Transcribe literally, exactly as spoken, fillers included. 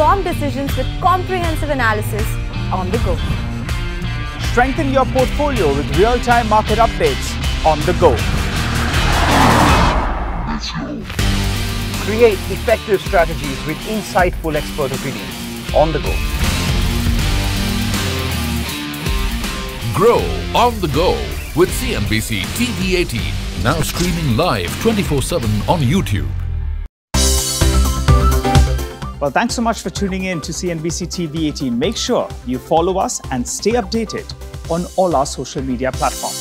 informed decisions with comprehensive analysis on the go. Strengthen your portfolio with real-time market updates on the go. Create effective strategies with insightful expert opinions on the go. Grow on the go with C N B C T V eighteen, now streaming live twenty-four seven on YouTube. Well, thanks so much for tuning in to C N B C T V eighteen. Make sure you follow us and stay updated on all our social media platforms.